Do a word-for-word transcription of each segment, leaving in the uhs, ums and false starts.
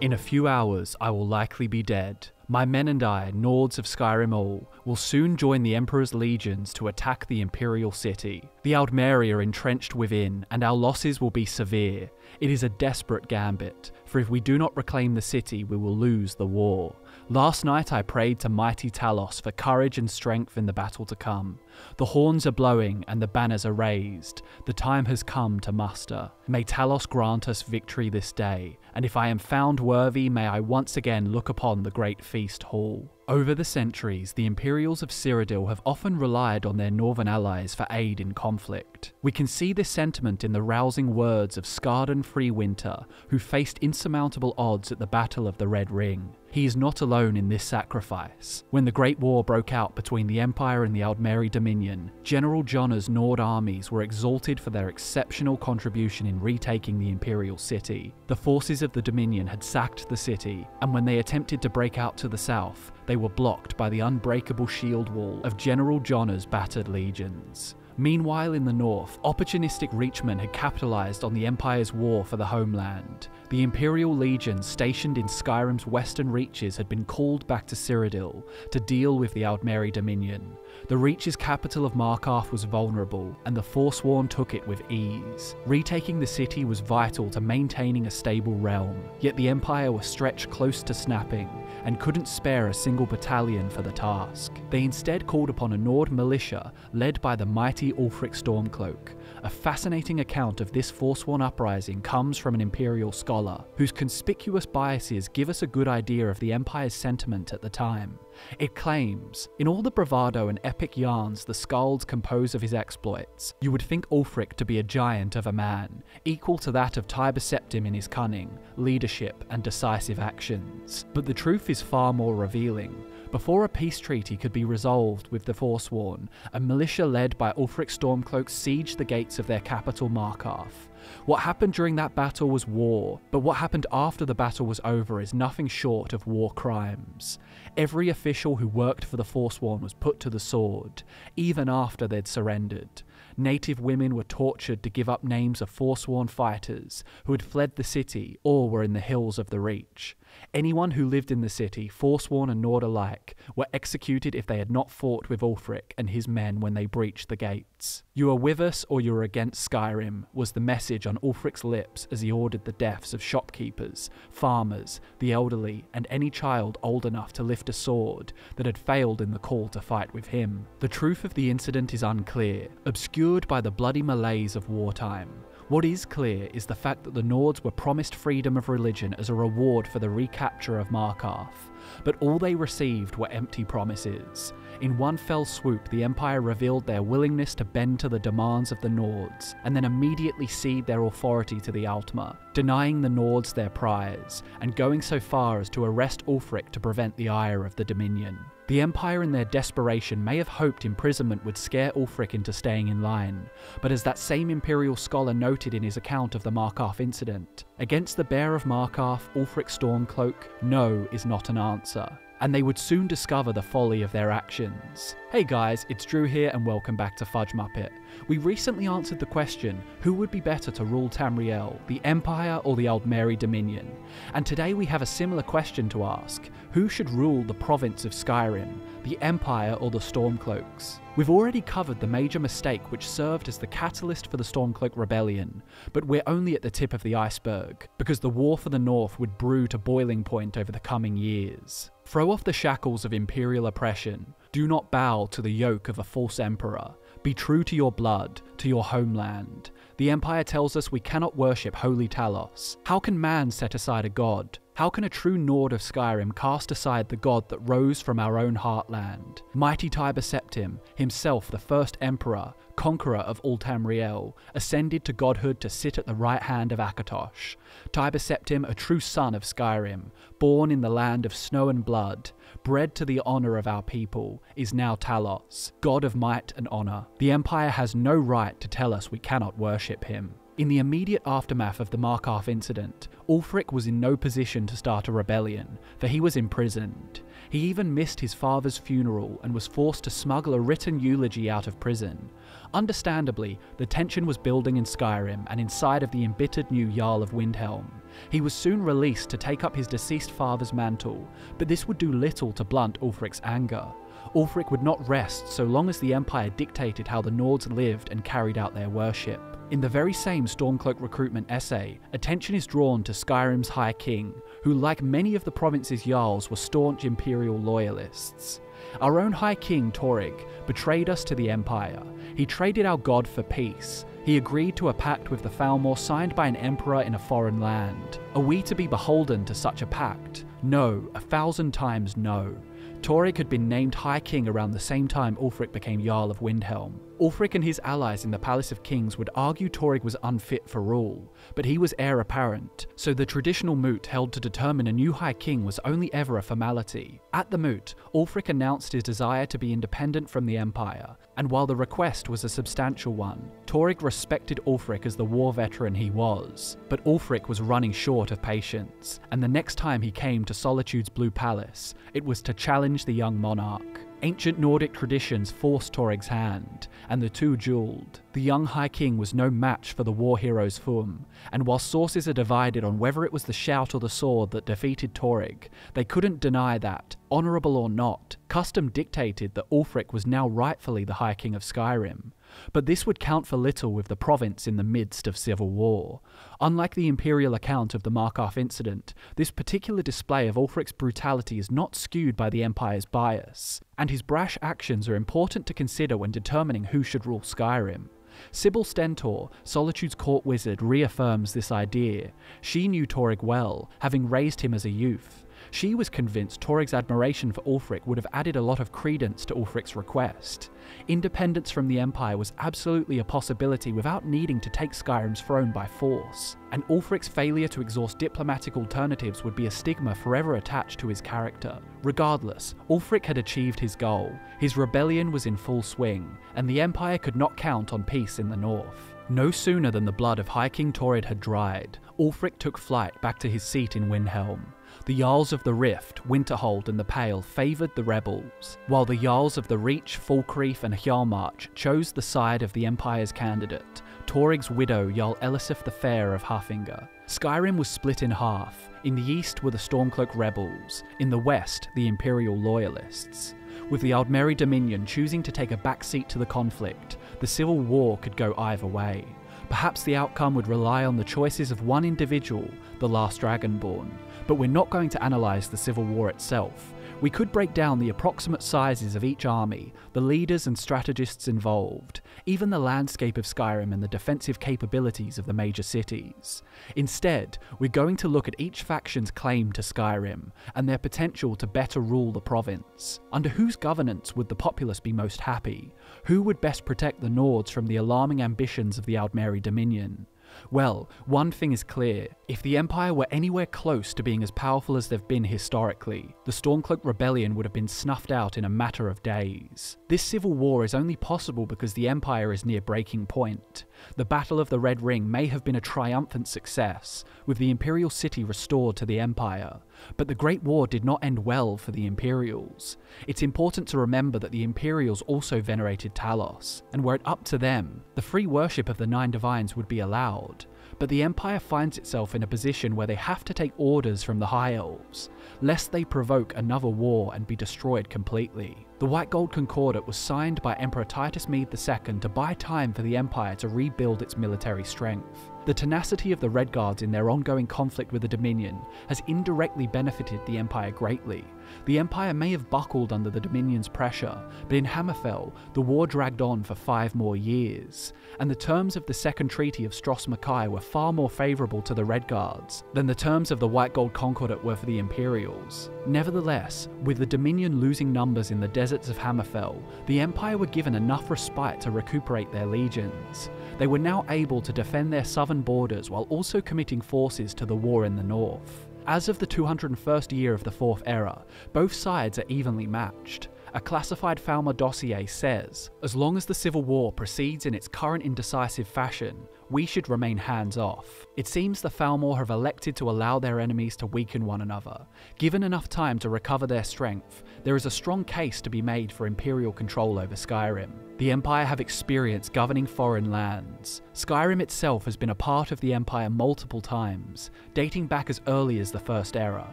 In a few hours I will likely be dead. My men and I, Nords of Skyrim all, will soon join the Emperor's legions to attack the Imperial city. The Aldmeri are entrenched within, and our losses will be severe. It is a desperate gambit, for if we do not reclaim the city, we will lose the war. Last night I prayed to mighty Talos for courage and strength in the battle to come. The horns are blowing and the banners are raised. The time has come to muster. May Talos grant us victory this day, and if I am found worthy, may I once again look upon the great feast hall. Over the centuries, the Imperials of Cyrodiil have often relied on their northern allies for aid in conflict. We can see this sentiment in the rousing words of Skarden Freewinter, who faced insurmountable odds at the Battle of the Red Ring. He is not alone in this sacrifice. When the Great War broke out between the Empire and the Aldmeri Dominion, General Jonna's Nord armies were exalted for their exceptional contribution in retaking the Imperial city. The forces of the Dominion had sacked the city, and when they attempted to break out to the south, they were blocked by the unbreakable shield wall of General Jonna's battered legions. Meanwhile, in the north, opportunistic reachmen had capitalized on the Empire's war for the homeland. The Imperial legions stationed in Skyrim's western reaches had been called back to Cyrodiil to deal with the Aldmeri Dominion. The Reach's capital of Markarth was vulnerable, and the Forsworn took it with ease. Retaking the city was vital to maintaining a stable realm, yet the Empire were stretched close to snapping, and couldn't spare a single battalion for the task. They instead called upon a Nord militia led by the mighty Ulfric Stormcloak. A fascinating account of this Forsworn uprising comes from an Imperial scholar, whose conspicuous biases give us a good idea of the Empire's sentiment at the time. It claims, "In all the bravado and epic yarns the Skald compose of his exploits, you would think Ulfric to be a giant of a man, equal to that of Tiber Septim in his cunning, leadership and decisive actions." But the truth is far more revealing. Before a peace treaty could be resolved with the Forsworn, a militia led by Ulfric Stormcloak sieged the gates of their capital Markarth. What happened during that battle was war, but what happened after the battle was over is nothing short of war crimes. Every official who worked for the Forsworn was put to the sword, even after they'd surrendered. Native women were tortured to give up names of Forsworn fighters who had fled the city or were in the hills of the Reach. Anyone who lived in the city, Forsworn and Nord alike, were executed if they had not fought with Ulfric and his men when they breached the gates. "You are with us or you are against Skyrim" was the message on Ulfric's lips as he ordered the deaths of shopkeepers, farmers, the elderly, and any child old enough to lift a sword that had failed in the call to fight with him. The truth of the incident is unclear, obscured by the bloody malaise of wartime. What is clear is the fact that the Nords were promised freedom of religion as a reward for the recapture of Markarth, but all they received were empty promises. In one fell swoop, the Empire revealed their willingness to bend to the demands of the Nords, and then immediately cede their authority to the Altmer, denying the Nords their prize, and going so far as to arrest Ulfric to prevent the ire of the Dominion. The Empire in their desperation may have hoped imprisonment would scare Ulfric into staying in line, but as that same Imperial scholar noted in his account of the Markarth incident, "Against the Bear of Markarth, Ulfric Stormcloak, no is not an answer," and they would soon discover the folly of their actions. Hey guys, it's Drew here and welcome back to Fudge Muppet. We recently answered the question, who would be better to rule Tamriel, the Empire or the Aldmeri Dominion? And today we have a similar question to ask, who should rule the province of Skyrim, the Empire or the Stormcloaks? We've already covered the major mistake which served as the catalyst for the Stormcloak Rebellion, but we're only at the tip of the iceberg, because the war for the North would brew to boiling point over the coming years. Throw off the shackles of imperial oppression. Do not bow to the yoke of a false emperor. Be true to your blood, to your homeland. The Empire tells us we cannot worship holy Talos. How can man set aside a god? How can a true Nord of Skyrim cast aside the god that rose from our own heartland? Mighty Tiber Septim, himself the first emperor, conqueror of all Tamriel, ascended to godhood to sit at the right hand of Akatosh. Tiber Septim, a true son of Skyrim, born in the land of snow and blood, bred to the honour of our people, is now Talos, god of might and honour. The Empire has no right to tell us we cannot worship him. In the immediate aftermath of the Markarth incident, Ulfric was in no position to start a rebellion, for he was imprisoned. He even missed his father's funeral and was forced to smuggle a written eulogy out of prison. Understandably, the tension was building in Skyrim and inside of the embittered new Jarl of Windhelm. He was soon released to take up his deceased father's mantle, but this would do little to blunt Ulfric's anger. Ulfric would not rest so long as the Empire dictated how the Nords lived and carried out their worship. In the very same Stormcloak recruitment essay, attention is drawn to Skyrim's High King, who like many of the province's Jarls were staunch Imperial loyalists. Our own High King Torygg betrayed us to the Empire. He traded our god for peace. He agreed to a pact with the Falmor signed by an emperor in a foreign land. Are we to be beholden to such a pact? No, a thousand times no. Torygg had been named High King around the same time Ulfric became Jarl of Windhelm. Ulfric and his allies in the Palace of Kings would argue Torygg was unfit for rule, but he was heir apparent, so the traditional moot held to determine a new High King was only ever a formality. At the moot, Ulfric announced his desire to be independent from the Empire, and while the request was a substantial one, Torygg respected Ulfric as the war veteran he was. But Ulfric was running short of patience, and the next time he came to Solitude's Blue Palace, it was to challenge the young monarch. Ancient Nordic traditions forced Torygg's hand, and the two duelled. The young High King was no match for the war hero's Fum, and while sources are divided on whether it was the shout or the sword that defeated Torygg, they couldn't deny that, honourable or not, custom dictated that Ulfric was now rightfully the High King of Skyrim. But this would count for little with the province in the midst of civil war. Unlike the Imperial account of the Markarth incident, this particular display of Ulfric's brutality is not skewed by the Empire's bias, and his brash actions are important to consider when determining who should rule Skyrim. Sybil Stentor, Solitude's court wizard, reaffirms this idea. She knew Torygg well, having raised him as a youth. She was convinced Torygg's admiration for Ulfric would have added a lot of credence to Ulfric's request. Independence from the Empire was absolutely a possibility without needing to take Skyrim's throne by force, and Ulfric's failure to exhaust diplomatic alternatives would be a stigma forever attached to his character. Regardless, Ulfric had achieved his goal. His rebellion was in full swing, and the Empire could not count on peace in the north. No sooner than the blood of High King Torygg had dried, Ulfric took flight back to his seat in Windhelm. The Jarls of the Rift, Winterhold and the Pale favoured the rebels, while the Jarls of the Reach, Falkreath and Hjalmarch chose the side of the Empire's candidate, Torygg's widow Jarl Elisif the Fair of Harfinger. Skyrim was split in half. In the east were the Stormcloak rebels, in the west the Imperial loyalists. With the Aldmeri Dominion choosing to take a backseat to the conflict, the civil war could go either way. Perhaps the outcome would rely on the choices of one individual, the last Dragonborn, but we're not going to analyse the civil war itself. We could break down the approximate sizes of each army, the leaders and strategists involved, even the landscape of Skyrim and the defensive capabilities of the major cities. Instead, we're going to look at each faction's claim to Skyrim, and their potential to better rule the province. Under whose governance would the populace be most happy? Who would best protect the Nords from the alarming ambitions of the Aldmeri Dominion? Well, one thing is clear. If the Empire were anywhere close to being as powerful as they've been historically, the Stormcloak Rebellion would have been snuffed out in a matter of days. This civil war is only possible because the Empire is near breaking point. The Battle of the Red Ring may have been a triumphant success, with the Imperial City restored to the Empire. But the Great War did not end well for the Imperials. It's important to remember that the Imperials also venerated Talos, and were it up to them, the free worship of the Nine Divines would be allowed. But the Empire finds itself in a position where they have to take orders from the High Elves, lest they provoke another war and be destroyed completely. The White Gold Concordat was signed by Emperor Titus Mead the Second to buy time for the Empire to rebuild its military strength. The tenacity of the Red Guards in their ongoing conflict with the Dominion has indirectly benefited the Empire greatly. The Empire may have buckled under the Dominion's pressure, but in Hammerfell, the war dragged on for five more years, and the terms of the Second Treaty of Stros Mackay were far more favourable to the Red Guards than the terms of the White Gold Concordat were for the Imperials. Nevertheless, with the Dominion losing numbers in the deserts of Hammerfell, the Empire were given enough respite to recuperate their legions. They were now able to defend their southern borders while also committing forces to the war in the north. As of the two hundred first year of the Fourth Era, both sides are evenly matched. A classified Falmer dossier says, as long as the civil war proceeds in its current indecisive fashion, we should remain hands-off. It seems the Falmor have elected to allow their enemies to weaken one another. Given enough time to recover their strength, there is a strong case to be made for Imperial control over Skyrim. The Empire have experience governing foreign lands. Skyrim itself has been a part of the Empire multiple times, dating back as early as the First Era.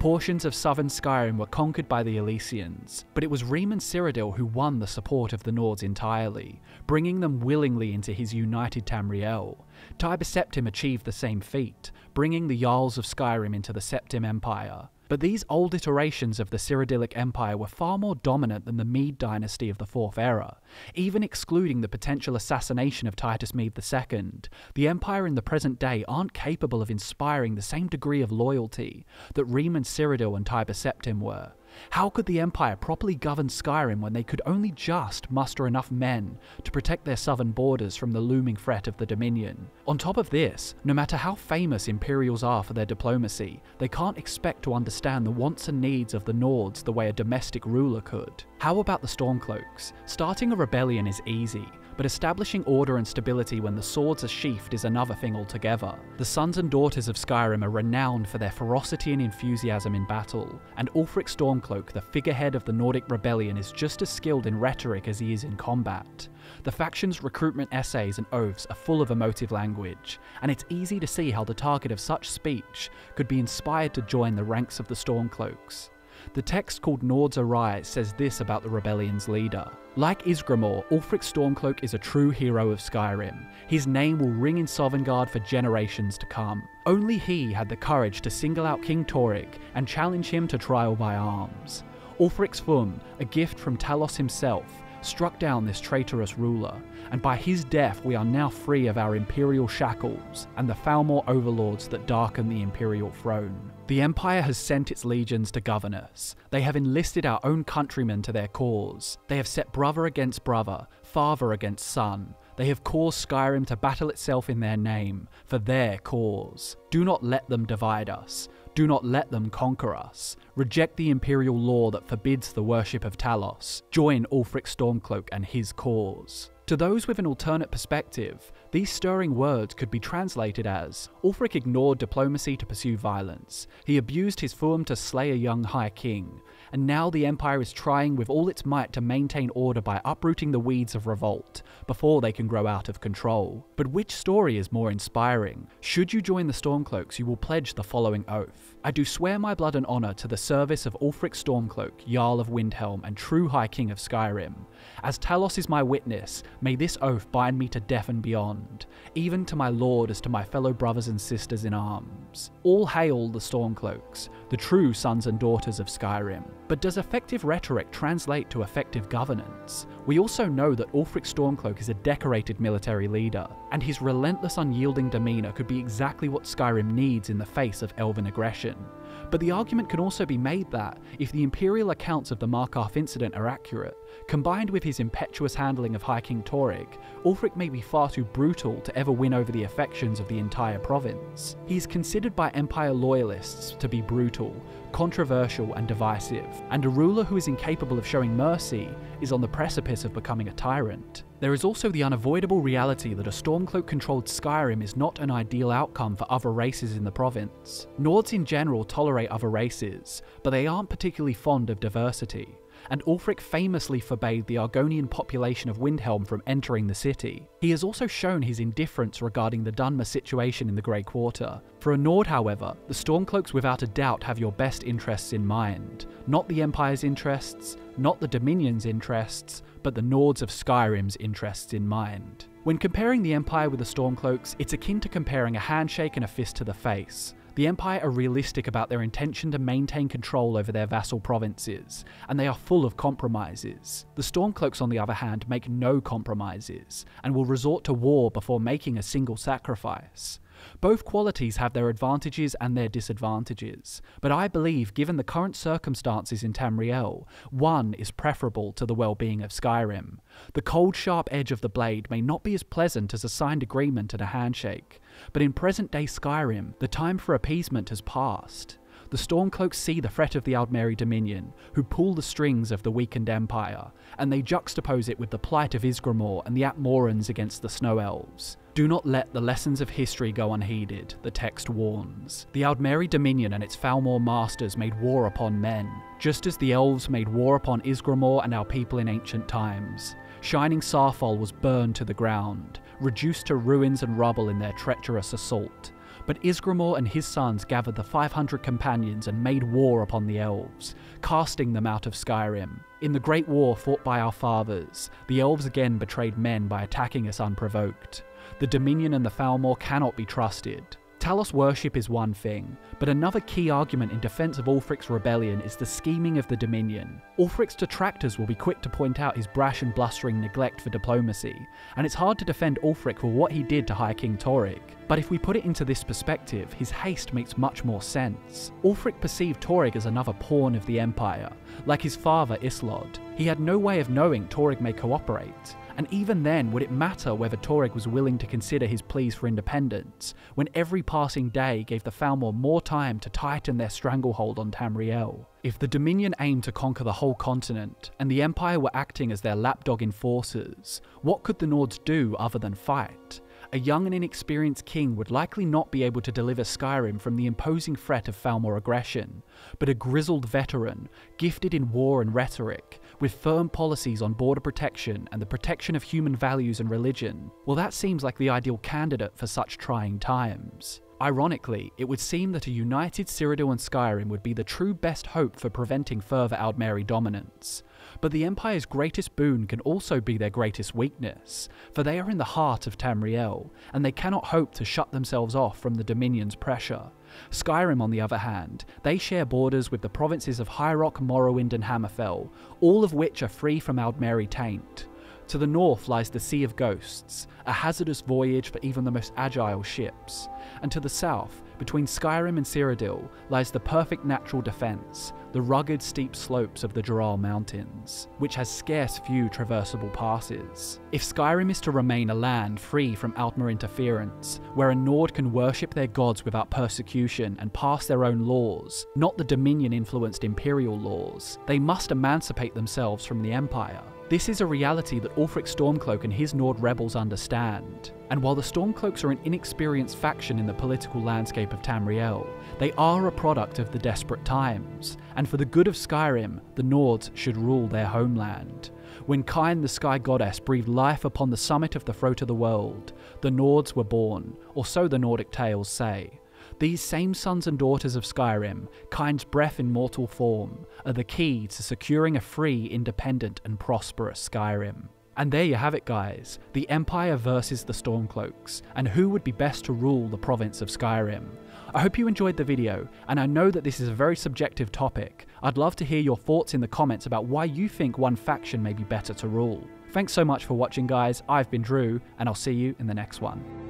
Portions of southern Skyrim were conquered by the Elysians, but it was Reman Cyrodiil who won the support of the Nords entirely, bringing them willingly into his united Tamriel. Tiber Septim achieved the same feat, bringing the Jarls of Skyrim into the Septim Empire. But these old iterations of the Cyrodiilic Empire were far more dominant than the Mead dynasty of the Fourth Era. Even excluding the potential assassination of Titus Mead the Second, the Empire in the present day aren't capable of inspiring the same degree of loyalty that Reman Cyrodiil and Tiber Septim were. How could the Empire properly govern Skyrim when they could only just muster enough men to protect their southern borders from the looming threat of the Dominion? On top of this, no matter how famous Imperials are for their diplomacy, they can't expect to understand the wants and needs of the Nords the way a domestic ruler could. How about the Stormcloaks? Starting a rebellion is easy, but establishing order and stability when the swords are sheathed is another thing altogether. The sons and daughters of Skyrim are renowned for their ferocity and enthusiasm in battle, and Ulfric Stormcloak, the figurehead of the Nordic Rebellion, is just as skilled in rhetoric as he is in combat. The faction's recruitment essays and oaths are full of emotive language, and it's easy to see how the target of such speech could be inspired to join the ranks of the Stormcloaks. The text called Nords Arise says this about the rebellion's leader. Like Ysgramor, Ulfric Stormcloak is a true hero of Skyrim. His name will ring in Sovngarde for generations to come. Only he had the courage to single out King Torygg and challenge him to trial by arms. Ulfric's Fum, a gift from Talos himself, struck down this traitorous ruler, and by his death we are now free of our imperial shackles and the Falmor overlords that darken the imperial throne. The Empire has sent its legions to govern us. They have enlisted our own countrymen to their cause. They have set brother against brother, father against son. They have caused Skyrim to battle itself in their name, for their cause. Do not let them divide us. Do not let them conquer us. Reject the imperial law that forbids the worship of Talos. Join Ulfric Stormcloak and his cause. To those with an alternate perspective, these stirring words could be translated as, Ulfric ignored diplomacy to pursue violence, he abused his Fuum to slay a young High King, and now the Empire is trying with all its might to maintain order by uprooting the weeds of revolt, before they can grow out of control. But which story is more inspiring? Should you join the Stormcloaks, you will pledge the following oath. I do swear my blood and honour to the service of Ulfric Stormcloak, Jarl of Windhelm and true High King of Skyrim. As Talos is my witness, may this oath bind me to death and beyond, even to my lord as to my fellow brothers and sisters in arms. All hail the Stormcloaks, the true sons and daughters of Skyrim. But does effective rhetoric translate to effective governance? We also know that Ulfric Stormcloak is a decorated military leader, and his relentless, unyielding demeanour could be exactly what Skyrim needs in the face of elven aggression. But the argument can also be made that, if the Imperial accounts of the Markarth incident are accurate, combined with his impetuous handling of High King Torygg, Ulfric may be far too brutal to ever win over the affections of the entire province. He is considered by Empire loyalists to be brutal, controversial and divisive, and a ruler who is incapable of showing mercy is on the precipice of becoming a tyrant. There is also the unavoidable reality that a Stormcloak-controlled Skyrim is not an ideal outcome for other races in the province. Nords in general tolerate other races, but they aren't particularly fond of diversity, and Ulfric famously forbade the Argonian population of Windhelm from entering the city. He has also shown his indifference regarding the Dunmer situation in the Grey Quarter. For a Nord, however, the Stormcloaks without a doubt have your best interests in mind. Not the Empire's interests, not the Dominion's interests, but the Nords of Skyrim's interests in mind. When comparing the Empire with the Stormcloaks, it's akin to comparing a handshake and a fist to the face. The Empire are realistic about their intention to maintain control over their vassal provinces, and they are full of compromises. The Stormcloaks, on the other hand, make no compromises, and will resort to war before making a single sacrifice. Both qualities have their advantages and their disadvantages, but I believe given the current circumstances in Tamriel, one is preferable to the well-being of Skyrim. The cold, sharp edge of the blade may not be as pleasant as a signed agreement and a handshake, but in present-day Skyrim, the time for appeasement has passed. The Stormcloaks see the threat of the Aldmeri Dominion, who pull the strings of the weakened Empire, and they juxtapose it with the plight of Ysgramor and the Atmorans against the Snow Elves. Do not let the lessons of history go unheeded, the text warns. The Aldmeri Dominion and its Falmor masters made war upon men, just as the Elves made war upon Ysgramor and our people in ancient times. Shining Sarfol was burned to the ground, reduced to ruins and rubble in their treacherous assault. But Ysgramor and his sons gathered the five hundred companions and made war upon the Elves, casting them out of Skyrim. In the Great War fought by our fathers, the Elves again betrayed men by attacking us unprovoked. The Dominion and the Falmor cannot be trusted. Talos worship is one thing, but another key argument in defence of Ulfric's rebellion is the scheming of the Dominion. Ulfric's detractors will be quick to point out his brash and blustering neglect for diplomacy, and it's hard to defend Ulfric for what he did to High King Torygg. But if we put it into this perspective, his haste makes much more sense. Ulfric perceived Torygg as another pawn of the Empire. Like his father Islod, he had no way of knowing Torygg may cooperate. And even then, would it matter whether Torygg was willing to consider his pleas for independence, when every passing day gave the Falmor more time to tighten their stranglehold on Tamriel? If the Dominion aimed to conquer the whole continent, and the Empire were acting as their lapdog enforcers, what could the Nords do other than fight? A young and inexperienced king would likely not be able to deliver Skyrim from the imposing threat of Falmor aggression, but a grizzled veteran, gifted in war and rhetoric, with firm policies on border protection and the protection of human values and religion, well, that seems like the ideal candidate for such trying times. Ironically, it would seem that a united Cyrodiil and Skyrim would be the true best hope for preventing further Aldmeri dominance. But the Empire's greatest boon can also be their greatest weakness, for they are in the heart of Tamriel, and they cannot hope to shut themselves off from the Dominion's pressure. Skyrim, on the other hand, they share borders with the provinces of Hyrok, Morrowind and Hammerfell, all of which are free from Aldmeri taint. To the north lies the Sea of Ghosts, a hazardous voyage for even the most agile ships. And to the south, between Skyrim and Cyrodiil, lies the perfect natural defence, the rugged steep slopes of the Jarral Mountains, which has scarce few traversable passes. If Skyrim is to remain a land free from Altmer interference, where a Nord can worship their gods without persecution and pass their own laws, not the Dominion-influenced Imperial laws, they must emancipate themselves from the Empire. This is a reality that Ulfric Stormcloak and his Nord rebels understand. And while the Stormcloaks are an inexperienced faction in the political landscape of Tamriel, they are a product of the desperate times, and for the good of Skyrim, the Nords should rule their homeland. When Kyne, the Sky Goddess, breathed life upon the summit of the Throat of the World, the Nords were born, or so the Nordic tales say. These same sons and daughters of Skyrim, Kyne's breath in mortal form, are the key to securing a free, independent and prosperous Skyrim. And there you have it, guys, the Empire versus the Stormcloaks, and who would be best to rule the province of Skyrim. I hope you enjoyed the video, and I know that this is a very subjective topic. I'd love to hear your thoughts in the comments about why you think one faction may be better to rule. Thanks so much for watching, guys. I've been Drew, and I'll see you in the next one.